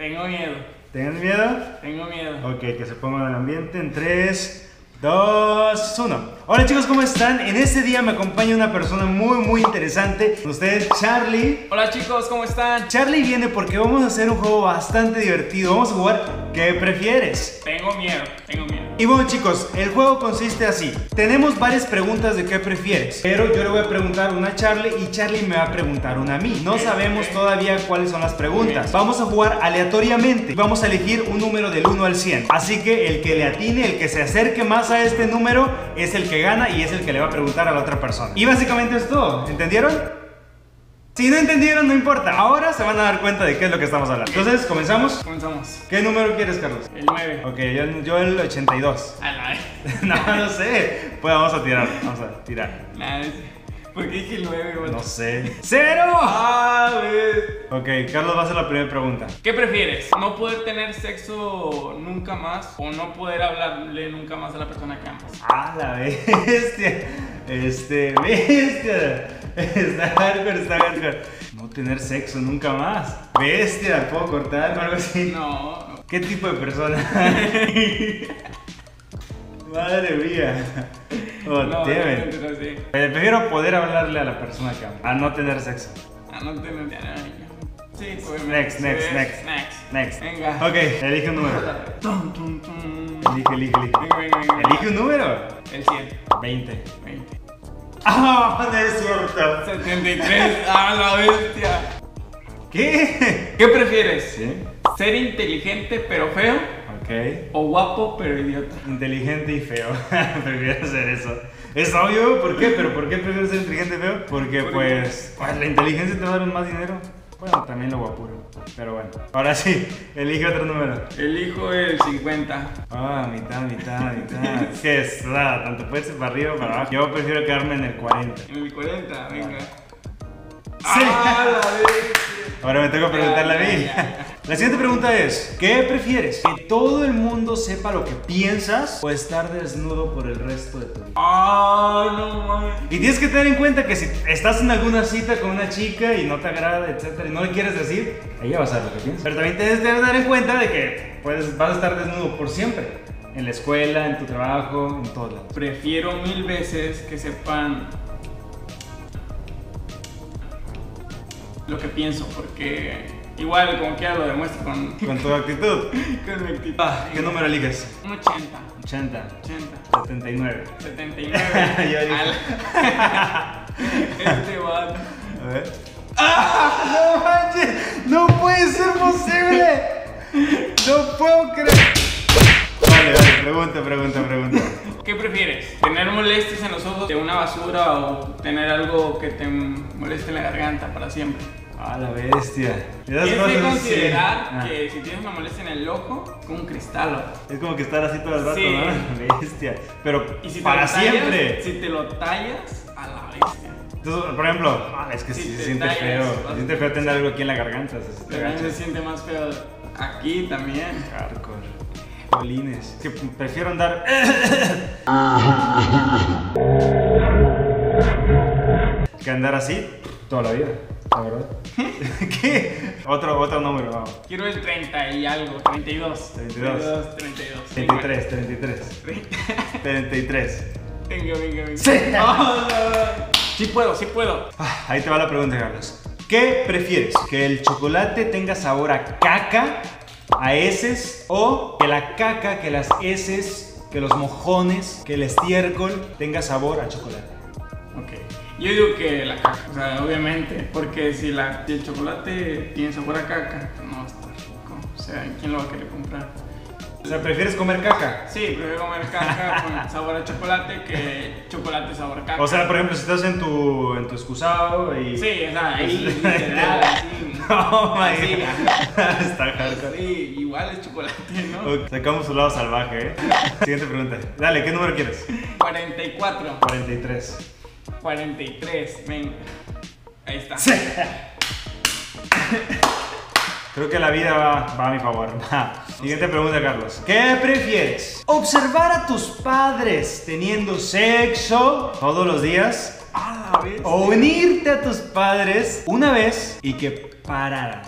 Tengo miedo. ¿Tienes miedo? Tengo miedo. Ok, que se ponga el ambiente en 3, 2, 1. Hola chicos, ¿cómo están? En este día me acompaña una persona muy interesante. Con ustedes, Charlie. Hola chicos, ¿cómo están? Charlie viene porque vamos a hacer un juego bastante divertido. Vamos a jugar ¿qué prefieres? Tengo miedo, tengo miedo. Y bueno chicos, el juego consiste así. Tenemos varias preguntas de qué prefieres, pero yo le voy a preguntar una a Charlie y Charlie me va a preguntar una a mí. No sabemos todavía cuáles son las preguntas. Vamos a jugar aleatoriamente. Vamos a elegir un número del 1 al 100. Así que el que le atine, el que se acerque más a este número, es el que gana y es el que le va a preguntar a la otra persona. Y básicamente es todo, ¿entendieron? Si no entendieron, no importa. Ahora se van a dar cuenta de qué es lo que estamos hablando. Entonces, ¿comenzamos? Comenzamos. ¿Qué número quieres, Carlos? El 9. Ok, yo el 82. A la vez. No sé. Pues vamos a tirar. Vamos a tirar. ¿Por qué dije el 9? Bueno. No sé. ¡Cero! Ah, ok, Carlos va a hacer la primera pregunta. ¿Qué prefieres? ¿No poder tener sexo nunca más o no poder hablarle nunca más a la persona que amas? Ah, la bestia. Bestia. Está hardcore, está hardcore. No tener sexo nunca más. Bestia, ¿puedo cortar o algo así? No. ¿Qué tipo de persona? Madre mía. Oh, no, sí. Prefiero poder hablarle a la persona que amo a no tener sexo. A no tener sexo. Sí, pues next. Venga. Ok, elige un número. Elige. Venga. Elige un número. El 100. 20. ¡Ah, no es cierto! 73, ¡ah, la bestia! ¿Qué? ¿Qué prefieres? ¿Sí? ¿Ser inteligente pero feo? Ok. ¿O guapo pero idiota? Inteligente y feo, prefiero hacer eso. Es obvio, ¿por qué? ¿Pero por qué prefiero ser inteligente y feo? Porque pues la inteligencia te va a dar más dinero. Bueno, también lo guapuro, pero bueno. Ahora sí, elige otro número. Elijo el 50. Ah, mitad. ¿Qué es? Nada, tanto puede ser para arriba o para abajo. Yo prefiero quedarme en el 40. En el 40, venga. ¡Sí! ¡Ah, la bestia! Ahora me tengo que preguntarle a mí. La siguiente pregunta es, ¿qué prefieres? ¿Que todo el mundo sepa lo que piensas o estar desnudo por el resto de tu vida? ¡Ay, no mames! Y tienes que tener en cuenta que si estás en alguna cita con una chica y no te agrada, etcétera, y no le quieres decir, ella va a saber lo que piensas. Pero también tienes que tener en cuenta de que vas a estar desnudo por siempre. En la escuela, en tu trabajo, en todo lado. Prefiero mil veces que sepan lo que pienso, porque igual como que ya lo demuestro con tu actitud. Con mi actitud. Ah, ¿qué número eliges? Un 80. 79. Este va. A ver. ¡Ah! ¡No manches! ¡No puede ser posible! ¡No puedo creer! Vale, pregunta. ¿Qué prefieres? ¿Tener molestias en los ojos de una basura o tener algo que te moleste en la garganta para siempre? ¡Ah, la bestia! Tienes que considerar que si tienes una molestia en el ojo, es como un cristal. Es como que estar así todo el rato, sí. ¿No? Bestia. Pero ¿y si para siempre? Si te lo tallas, a la bestia. Entonces, por ejemplo, es que si se siente feo. Se siente feo tener algo aquí en la garganta. Se siente más feo aquí también. Hardcore. Polines. Que prefiero andar. Que andar así toda la vida, la verdad. ¿Qué? Otro número, vamos. Quiero el 30 y algo. 32. 33. Venga. Sí. Sí puedo. Ahí te va la pregunta, Carlos. ¿Qué prefieres? ¿Que el chocolate tenga sabor a caca, a heces, o que la caca, que las heces, que los mojones, que el estiércol tenga sabor a chocolate? Ok, yo digo que la caca, o sea, obviamente, porque si el chocolate tiene sabor a caca, no va a estar rico, o sea, ¿quién lo va a querer comprar? O sea, ¿prefieres comer caca? Sí, prefiero comer caca con sabor a chocolate que chocolate sabor a caca. O sea, por ejemplo, si estás en tu excusado y... Sí, o sea, ahí, literal, así. Oh my God. Está hardcore. Sí, igual es chocolate, ¿no? Okay. Sacamos su lado salvaje, ¿eh? Siguiente pregunta. Dale, ¿qué número quieres? 44. 43, venga. Ahí está. Sí. Creo que la vida va a mi favor. Siguiente pregunta, Carlos. ¿Qué prefieres? ¿Observar a tus padres teniendo sexo todos los días? Ah, la bestia. ¿O unirte a tus padres una vez y que pararan?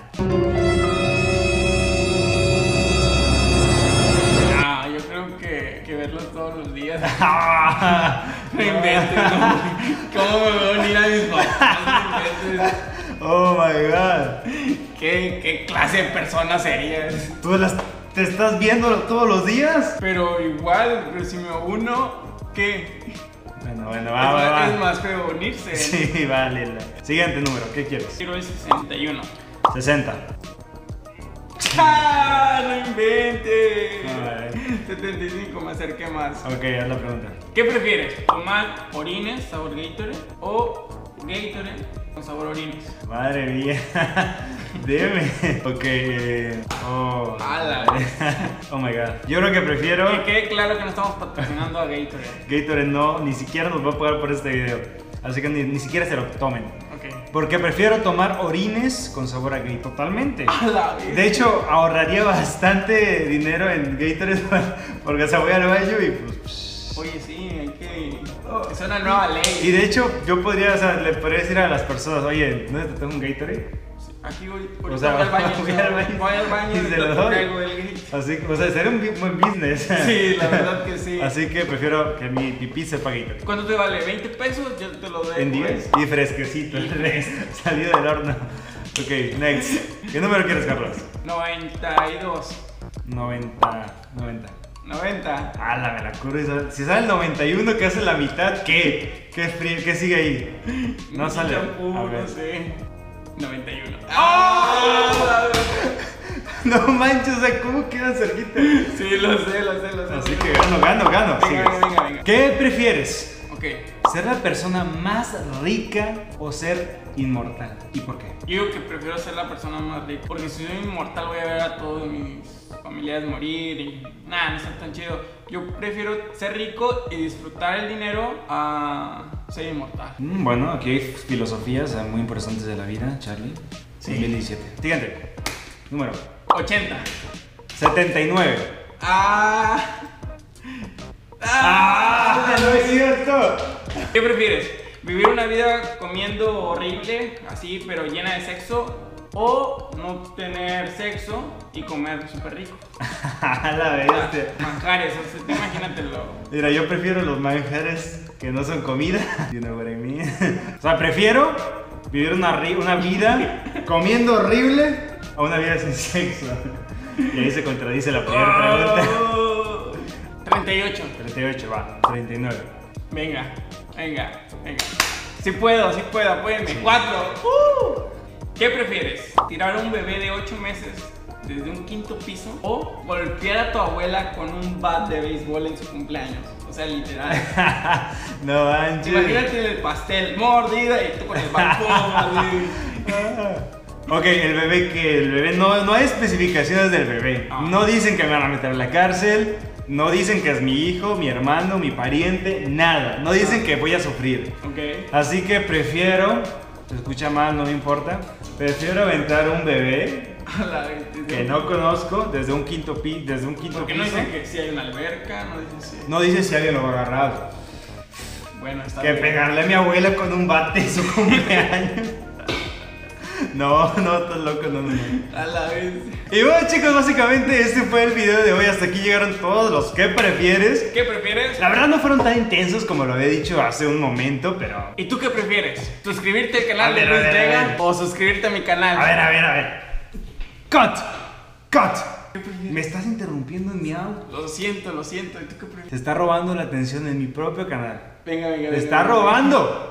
amigos todos los días. No inventes, no. ¿Cómo me voy a unir a mis papás? No inventes. Oh my god. ¿Qué clase de persona serías? ¿Tú te estás viendo todos los días? Pero igual, pero si me uno, ¿qué? Bueno, va. Es más feo unirse. Sí, vale. Siguiente número, ¿qué quieres? Quiero el 61. 60. ¡Ah! ¡No inventes! 75, me acerqué más. Ok, haz la pregunta. ¿Qué prefieres? ¿Tomar orines sabor Gatorade o Gatorade con sabor orines? Madre mía. Deme. Ok. Oh. ¡Hala! Oh my god. Yo creo que prefiero. Que quede claro que no estamos patrocinando a Gatorade. Gatorade no, ni siquiera nos va a pagar por este video. Así que ni siquiera se lo tomen. Porque prefiero tomar orines con sabor a Gatorade, totalmente. De hecho, ahorraría bastante dinero en Gatorade porque se voy al baño y pues... Oye, sí, hay que... Es una nueva ley. Y de hecho, yo podría, o sea, le podría decir a las personas, oye, ¿no te tengo un Gatorade? Aquí voy, o sea, voy al baño y se lo doy. Así, o sea, sería un buen business. Sí, la verdad que sí. Así que prefiero que mi pipí sepa Gatorade. ¿Cuánto te vale? ¿20 pesos? Yo te lo doy. ¿En 10? Y fresquecito, salido del horno. Ok, next. ¿Qué número quieres, Carlos? 92. 90. Ala, me la curva. Si sale el 91 que hace la mitad, ¿qué? ¿Qué frío? ¿Qué sigue ahí? No sale. A ver. No sé. 91. ¡Oh! No manches, o sea, ¿cómo quedan cerquita? Sí, lo sé. Así que gano. Venga. ¿Qué prefieres? Ok. ¿Ser la persona más rica o ser inmortal? ¿Y por qué? Yo que prefiero ser la persona más rica, porque si soy inmortal voy a ver a todos mis familiares morir y nada, no está tan chido. Yo prefiero ser rico y disfrutar el dinero a ser inmortal. Bueno, aquí hay filosofías muy importantes de la vida, Charlie. Sí. 2017. Siguiente. Número. 80. 79. No es cierto. ¿Qué prefieres? ¿Vivir una vida comiendo horrible, así, pero llena de sexo? O no tener sexo y comer súper rico. La bestia. Manjares, o sea, imagínatelo. Mira, yo prefiero los manjares que no son comida. You know what I mean. O sea, prefiero vivir una vida comiendo horrible a una vida sin sexo. Y ahí se contradice la primera pregunta. 38. 38, va. 39. Venga. Sí puedo, apóyeme. Sí. 4. ¿Qué prefieres? ¿Tirar a un bebé de 8 meses desde un 5.º piso o golpear a tu abuela con un bat de béisbol en su cumpleaños? O sea, literal. No manches. Imagínate el pastel mordida y tú con el balcón. Ok, el bebé no hay especificaciones del bebé. No dicen que me van a meter a la cárcel. No dicen que es mi hijo, mi hermano, mi pariente, nada. No dicen que voy a sufrir. Okay. Así que prefiero... Se escucha mal, no me importa. Prefiero aventar un bebé que no conozco desde un 5.º piso. Porque no dicen que si hay una alberca, no dice si alguien lo va a agarrar. Bueno, está bien. Que pegarle a mi abuela con un bate en su cumpleaños. No, estás loco, no. A la vez. Y bueno, chicos, básicamente este fue el video de hoy. Hasta aquí llegaron todos los ¿qué prefieres? ¿Qué prefieres? La verdad no fueron tan intensos como lo había dicho hace un momento, pero... ¿Y tú qué prefieres? ¿Suscribirte al canal de Luis Vega o suscribirte a mi canal? A ver. ¡Cut! Me estás interrumpiendo en mi audio. Lo siento. ¿Y tú qué prefieres? Te está robando la atención en mi propio canal. Venga. Te está robando.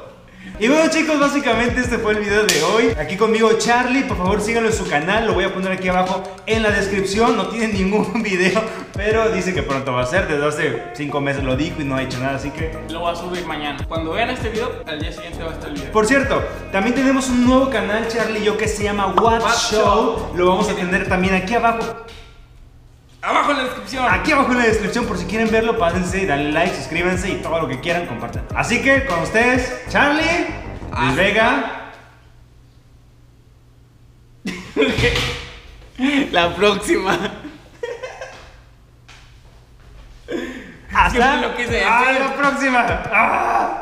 Y bueno, chicos, básicamente este fue el video de hoy. Aquí conmigo Charlie, por favor síganlo en su canal. Lo voy a poner aquí abajo en la descripción. No tiene ningún video, pero dice que pronto va a ser. Desde hace 5 meses lo dijo y no ha hecho nada, así que lo va a subir mañana. Cuando vean este video, al día siguiente va a estar el video. Por cierto, también tenemos un nuevo canal, Charlie y yo, que se llama What Show. Lo vamos a tener también aquí abajo. Abajo en la descripción. Aquí abajo en la descripción, por si quieren verlo, pásense, dale like, suscríbanse y todo lo que quieran, compartan. Así que con ustedes, Charlie, Luis Vega. La próxima. Hasta la próxima.